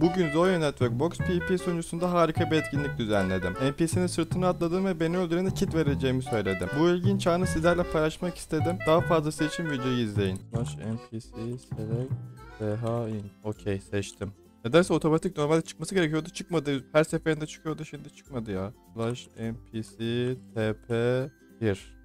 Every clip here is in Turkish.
Bugün Zoya Network Box PvP sunucusunda harika bir etkinlik düzenledim. NPC'nin sırtını atladım ve beni öldürene kit vereceğimi söyledim. Bu ilginç anı sizlerle paylaşmak istedim. Daha fazlası için videoyu izleyin. NPC select in. Okey, seçtim. Nedense otomatik normalde çıkması gerekiyordu, çıkmadı. Her seferinde çıkıyordu, şimdi çıkmadı ya. NPC TP 1.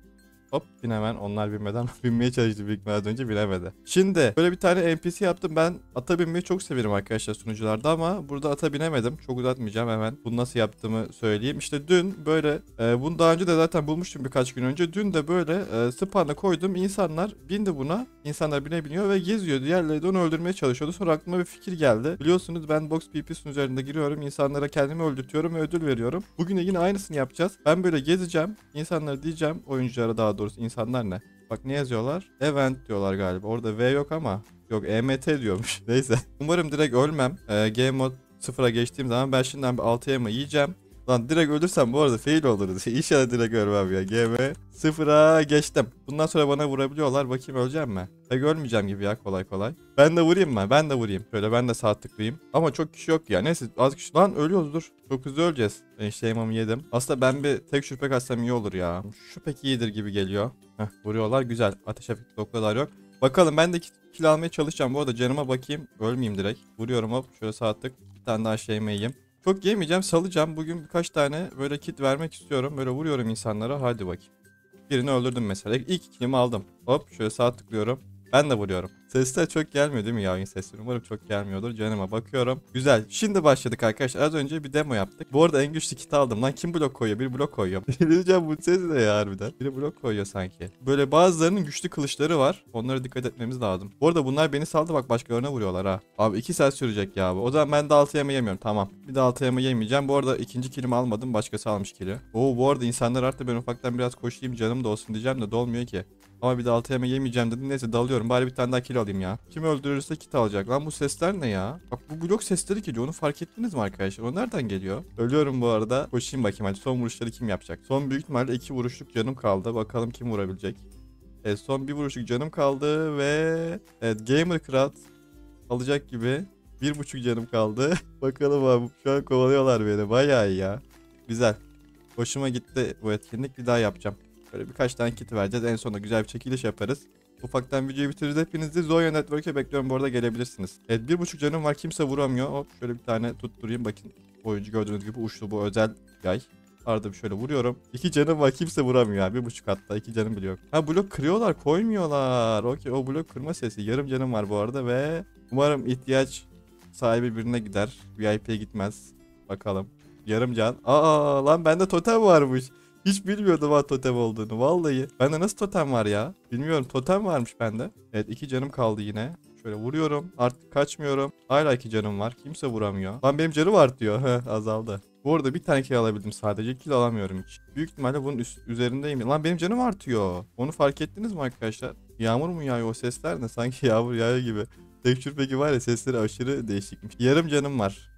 Hop, binemen. Onlar binmeden binmeye çalıştı büyük ihtimalle, önce binemedi. Şimdi böyle bir tane NPC yaptım. Ben ata binmeyi çok severim arkadaşlar sunucularda, ama burada ata binemedim. Çok uzatmayacağım, hemen bunu nasıl yaptığımı söyleyeyim. İşte dün böyle bunu daha önce de zaten bulmuştum birkaç gün önce. Dün de böyle spawn'a koydum. İnsanlar bindi buna. İnsanlar binebiliyor ve geziyor. Diğerleri de onu öldürmeye çalışıyordu. Sonra aklıma bir fikir geldi. Biliyorsunuz ben Box PvP sunucularında giriyorum. İnsanlara kendimi öldürtüyorum ve ödül veriyorum. Bugün de yine aynısını yapacağız. Ben böyle gezeceğim. İnsanlara diyeceğim, oyunculara daha doğrusu, insanlar ne? Bak ne yazıyorlar? Event diyorlar galiba. Orada V yok ama. Yok, EMT diyormuş. Neyse. Umarım direkt ölmem. Gmod 0'a geçtiğim zaman ben şimdiden bir 6'ya mı yiyeceğim? Lan direkt ölürsem bu arada fail oluruz. İnşallah direkt ölmem ya. GM 0'a geçtim. Bundan sonra bana vurabiliyorlar. Bakayım öleceğim mi? Pek ölmeyeceğim gibi ya, kolay kolay. Ben de vurayım mı? Ben de vurayım. Şöyle ben de sağ tıklayayım. Ama çok kişi yok ya. Neyse az kişi. Lan ölüyoruz, dur. Çok hızlı öleceğiz. Ben işte yemamı yedim. Aslında ben bir tek şüphek atsam iyi olur ya. Şüphek iyidir gibi geliyor. Heh, vuruyorlar. Güzel. Ateş efekti o kadar yok. Bakalım, ben de kill almaya çalışacağım. Bu arada canıma bakayım. Ölmeyeyim direkt. Vuruyorum, hop. Şöyle sağ tık. Bir tane daha şeyimi yiyeyim. Çok yemeyeceğim, salacağım. Bugün birkaç tane böyle kit vermek istiyorum. Böyle vuruyorum insanlara. Hadi bakayım. Birini öldürdüm mesela. İlk kilimi aldım. Hop, şöyle sağ tıklıyorum. Ben de vuruyorum. Sesler çok gelmiyor değil mi ya? Sesler umarım çok gelmiyordur. Canıma bakıyorum. Güzel. Şimdi başladık arkadaşlar. Az önce bir demo yaptık. Bu arada en güçlü kiti aldım. Lan kim blok koyuyor? Bir blok koyuyor. Diyeceğim bu ses de ya harbiden. Biri blok koyuyor sanki. Böyle bazılarının güçlü kılıçları var. Onlara dikkat etmemiz lazım. Bu arada bunlar beni saldı. Bak başkalarına vuruyorlar ha. Abi 2 saat sürecek ya bu. O zaman ben de 6 yama yemiyorum. Tamam. Bir de 6 yama yemeyeceğim. Bu arada ikinci kilimi almadım. Başkası almış kili. Oo, bu arada insanlar artık ben ufaktan biraz koşayım. Canım da olsun diyeceğim de dolmuyor ki. Ama bir de 6 yama yemeyeceğim dedim. Neyse dalıyorum. Bari bir tane daha kilo alayım ya. Kim öldürürse kit alacak. Lan bu sesler ne ya? Bak bu blok sesleri geliyor. Onu fark ettiniz mi arkadaşlar? O nereden geliyor? Ölüyorum bu arada. Koşayım bakayım hadi. Son vuruşları kim yapacak? Son büyük ihtimalle 2 vuruşluk canım kaldı. Bakalım kim vurabilecek? Evet, son 1 vuruşluk canım kaldı ve... Evet, Gamer Kral alacak gibi. 1,5 canım kaldı. Bakalım abi. Şu an kovalıyorlar beni. Bayağı iyi ya. Güzel. Hoşuma gitti bu etkinlik. Bir daha yapacağım. Böyle birkaç tane kit vereceğiz. En sonunda güzel bir çekiliş yaparız. Ufaktan videoyu bitiririz. Hepinizi Zoya Network'e bekliyorum. Bu arada gelebilirsiniz. Evet, 1,5 canım var. Kimse vuramıyor. Hop, şöyle bir tane tutturayım. Bakın oyuncu gördüğünüz gibi uçlu, bu özel yay. Arada bir şöyle vuruyorum. 2 canım var. Kimse vuramıyor abi. 1,5 hatta. 2 canım bile yok. Ha, blok kırıyorlar. Koymuyorlar. Okey, o blok kırma sesi. Yarım canım var bu arada ve umarım ihtiyaç sahibi birine gider. VIP'ye gitmez. Bakalım. Yarım can. Aa lan, bende totem varmış. Hiç bilmiyordum ha totem olduğunu vallahi. Bende nasıl totem var ya? Bilmiyorum, totem varmış bende. Evet, 2 canım kaldı yine. Şöyle vuruyorum. Artık kaçmıyorum. Hala 2 canım var. Kimse vuramıyor. Lan benim canım var diyor. Azaldı. Bu arada bir tane kill alabildim sadece. Kill alamıyorum hiç. Büyük ihtimalle bunun üzerindeyim. Lan benim canım artıyor. Onu fark ettiniz mi arkadaşlar? Yağmur mu yağıyor? O sesler ne? Sanki yağmur yağıyor gibi. Tek şurpeki var ya, sesleri aşırı değişikmiş. Yarım canım var.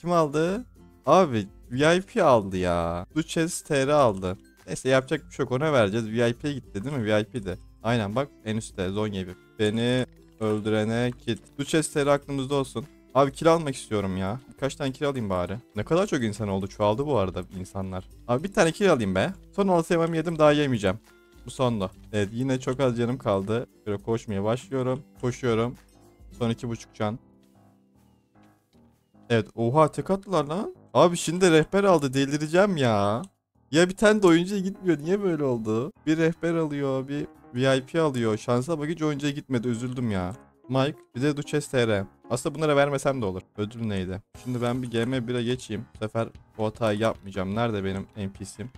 Kim aldı? Abi... VIP aldı ya. Du Chess TR aldı. Neyse, yapacak bir şey yok. Ona vereceğiz. VIP'ye gitti değil mi? VIP'de. Aynen bak, en üstte. Zon gibi. Beni öldürene kit. Du Chess TR aklımızda olsun. Abi kill almak istiyorum ya. Birkaç tane kill alayım bari. Ne kadar çok insan oldu. Çoğaldı bu arada insanlar. Abi bir tane kill alayım be. Son olsa yemem, yedim. Daha yemeyeceğim. Bu sondu. Evet, yine çok az canım kaldı. Böyle koşmaya başlıyorum. Koşuyorum. Son 2,5 can. Evet. Oha, tek attılar lan. Abi şimdi rehber aldı, delireceğim ya. Ya bir tane de oyuncuya gitmiyor, niye böyle oldu? Bir rehber alıyor, bir VIP alıyor. Şansa bak, hiç oyuncuya gitmedi, üzüldüm ya. Mike, bir de Du Chess TR. Aslında bunlara vermesem de olur. Ödül neydi? Şimdi ben bir gm1'e geçeyim. Bu sefer bu hatayı yapmayacağım. Nerede benim NPC'm?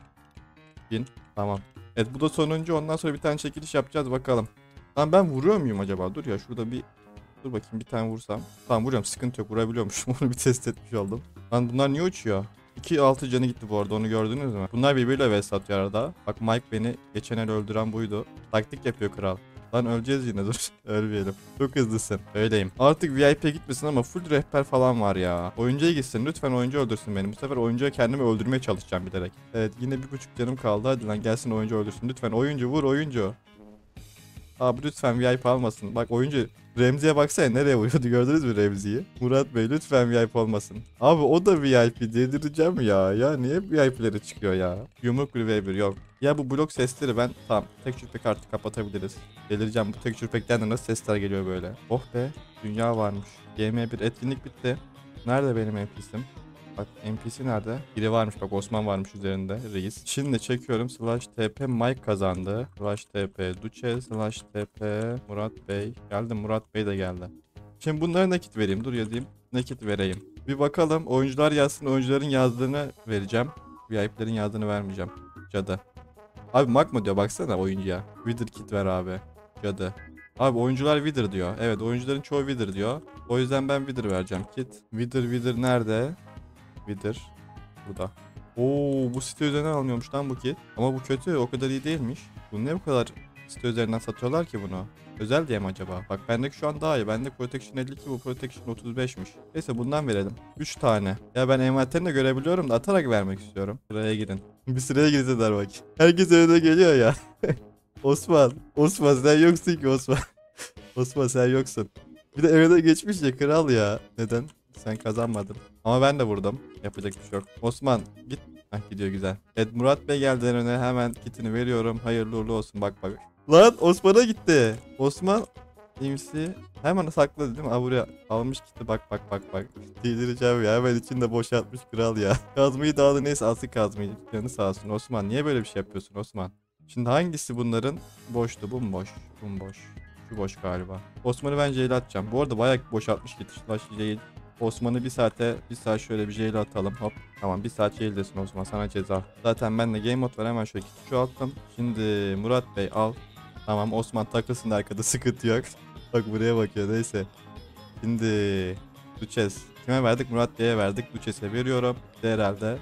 Bin. Tamam. Evet, bu da sonuncu. Ondan sonra bir tane çekiliş yapacağız bakalım. Lan ben vuruyor muyum acaba? Dur ya, şurada bir... Dur bakayım, bir tane vursam. Tamam, vuruyorum, sıkıntı yok, vurabiliyormuşum. Onu bir test etmiş oldum. Lan bunlar niye uçuyor? 2-6 canı gitti bu arada, onu gördünüz mü? Bunlar birbiriyle vs atıyor arada. Bak Mike beni geçen el öldüren buydu. Taktik yapıyor kral. Lan öleceğiz yine, dur. Ölmeyelim. Çok hızlısın. Öyleyim. Artık VIP'ye gitmesin ama full rehber falan var ya. Oyuncuya gitsin. Lütfen oyuncu öldürsün beni. Bu sefer oyuncuya kendimi öldürmeye çalışacağım bilerek. Evet, yine 1,5 canım kaldı. Hadi lan gelsin oyuncu öldürsün. Lütfen oyuncu vur oyuncu. Abi lütfen VIP almasın. Bak oyuncu Remzi'ye baksana nereye vuruyordu, gördünüz mü Remzi'yi? Murat Bey lütfen VIP olmasın. Abi o da VIP, dedireceğim ya. Ya niye VIP'lere çıkıyor ya? Yumruk reviver yok. Ya bu blok sesleri ben tamam tek çürpek artık kapatabiliriz. Delireceğim, bu tek çürpekten de nasıl sesler geliyor böyle. Oh be, dünya varmış. GM1 etkinlik bitti. Nerede benim NPC'm? Bak NPC nerede? Biri varmış bak, Osman varmış üzerinde reis. Şimdi çekiyorum. /tp Mike kazandı. /tp Du Chess, /tp Murat Bey. Geldi, Murat Bey de geldi. Şimdi bunlara nakit vereyim. Dur ya diyeyim. Nakit vereyim. Bir bakalım oyuncular yazsın. Oyuncuların yazdığını vereceğim. VIP'lerin yazdığını vermeyeceğim. Cadı. Abi Mak mı diyor, baksana oyuncuya. Wither kit ver abi. Cadı. Abi oyuncular Wither diyor. Evet oyuncuların çoğu Wither diyor. O yüzden ben Wither vereceğim. Kit. Wither nerede? Wither. Bu da. Oo, bu site üzerinden almıyormuş lan bu kit. Ama bu kötü, o kadar iyi değilmiş. Bunu niye bu kadar site üzerinden satıyorlar ki bunu? Özel diye mi acaba? Bak bendeki şu an daha iyi. Bende Protection 52, bu Protection 35'miş. Neyse bundan verelim. 3 tane. Ya ben envanterini de görebiliyorum da atarak vermek istiyorum. Sıraya girin. Bir sıraya girse der bak. Herkes önüne geliyor ya. Osman. Osman sen yoksun ki Osman. Osman sen yoksun. Bir de evde geçmiş ya kral ya. Neden? Sen kazanmadın. Ama ben de vurdum. Yapacak bir şey yok. Osman git. Hah gidiyor güzel. Evet Murat Bey geldiğinden önüne hemen kitini veriyorum. Hayırlı uğurlu olsun. Bak bak. Lan Osman'a gitti. Osman imsi hemen sakladı değil mi? Aa, buraya almış kiti, bak bak bak bak. Değdireceğim ya. Hemen içinde boşaltmış kral ya. Kazmayı dağıldı, neyse asıl kazmayı. Canı sağ olsun. Osman niye böyle bir şey yapıyorsun Osman? Şimdi hangisi bunların? Boştu. Bu mu boş? Bu mu boş? Şu boş galiba. Osman'ı ben jail'e atacağım. Bu arada bayağı boşaltmış kit. Jail. Osman'ı bir saat şöyle bir jail'e atalım. Hop. Tamam bir saat jail'desin Osman, sana ceza. Zaten ben de gmod var, hemen şöyle kiti çoğalttım. Şimdi Murat Bey al. Tamam Osman takılsın da arkada, sıkıntı yok. Bak buraya bakıyor, neyse. Şimdi Du Chess. Kime verdik? Murat Bey'e verdik. Du Chess'e veriyorum. Herhalde.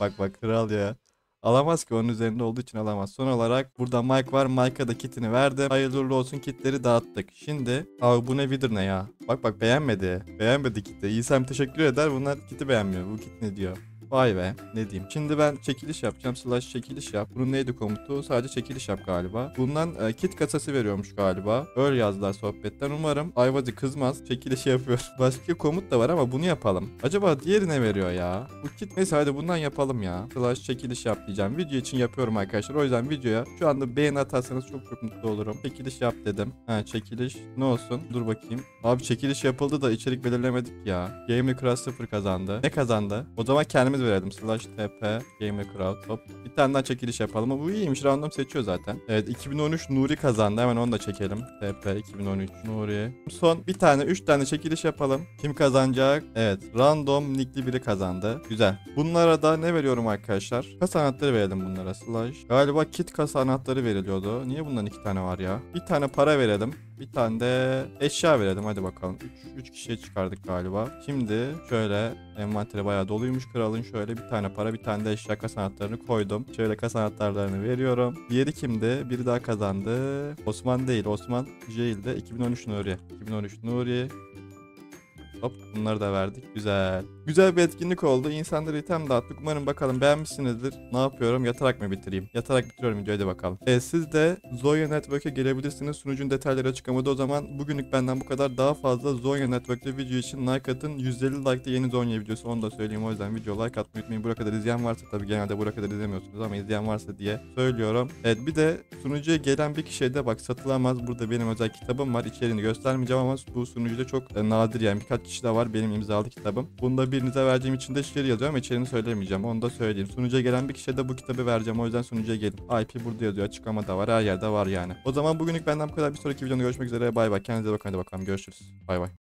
Bak bak kral ya. Alamaz ki, onun üzerinde olduğu için alamaz. Son olarak burada Mike var. Mike'a da kitini verdim. Hayırlı uğurlu olsun, kitleri dağıttık. Şimdi abi bu ne Wither ne ya? Bak bak beğenmedi. Beğenmedi kiti. İyisem teşekkür eder. Bunlar kiti beğenmiyor. Bu kit ne diyor? Vay be, ne diyeyim. Şimdi ben çekiliş yapacağım. /çekiliş yap. Bunun neydi komutu? Sadece çekiliş yap galiba. Bundan kit kasası veriyormuş galiba. Öyle yazdılar sohbetten. Umarım Ayvacı kızmaz. Çekiliş yapıyor. Başka komut da var ama bunu yapalım. Acaba diğerine veriyor ya. Bu kit neyse, hadi bundan yapalım ya. /çekiliş yap diyeceğim. Video için yapıyorum arkadaşlar. O yüzden videoya şu anda beğeni atarsanız çok çok mutlu olurum. Çekiliş yap dedim. Ha çekiliş ne olsun? Dur bakayım. Abi çekiliş yapıldı da içerik belirlemedik ya. Gamer Kral 0 kazandı. Ne kazandı? O zaman kendimiz verelim. /tp Gamer Kral. Hop. Bir tane daha çekiliş yapalım. Bu iyiymiş. Random seçiyor zaten. Evet 2013 Nuri kazandı. Hemen onu da çekelim. TP 2013 Nuri. Son bir tane 3 tane çekiliş yapalım. Kim kazanacak? Evet. Random nickli biri kazandı. Güzel. Bunlara da ne veriyorum arkadaşlar? Kasa anahtarı verelim bunlara. Galiba kit kasa anahtarı veriliyordu. Niye bundan 2 tane var ya? Bir tane para verelim. Bir tane de eşya verelim. Hadi bakalım. 3 kişiye çıkardık galiba. Şimdi şöyle envanteri bayağı doluymuş kralın. Şöyle bir tane para, bir tane de eşya kasa anahtarını koydum. Şöyle kasa anahtarlarını veriyorum. Diğeri kimdi? Biri daha kazandı. Osman değil. Osman jail'de. 2013 Nuri. 2013 Nuri. Hop, bunları da verdik. Güzel. Güzel bir etkinlik oldu. İnsanlara item dağıttık. Umarım bakalım beğenmişsinizdir. Ne yapıyorum? Yatarak mı bitireyim? Yatarak bitiriyorum videoyu, hadi bakalım. Siz de Zoya Network'e gelebilirsiniz. Sunucunun detayları açıklamada. O zaman bugünlük benden bu kadar. Daha fazla Zoya Network'te video için like atın. 150 like'da yeni Zoya videosu. Onu da söyleyeyim. O yüzden video like atmayı unutmayın. Buraya kadar izleyen varsa, tabii genelde buraya kadar izlemiyorsunuz ama izleyen varsa diye söylüyorum. Evet bir de sunucuya gelen bir kişiye de bak satılamaz. Burada benim özel kitabım var. İçeriğini göstermeyeceğim ama bu sunucuda çok nadir, yani birkaç kişi de var benim imzalı kitabım. Bunda birinize vereceğim için de şiir yazıyor ama içeriğini söylemeyeceğim. Onu da söyleyeyim. Sunucuya gelen bir kişiye de bu kitabı vereceğim. O yüzden sunucuya gelin. IP burada yazıyor. Açıklamada var. Her yerde var yani. O zaman bugünlük benden bu kadar. Bir sonraki videoda görüşmek üzere. Bay bay. Kendinize bakın. Hadi bakalım. Görüşürüz. Bay bay.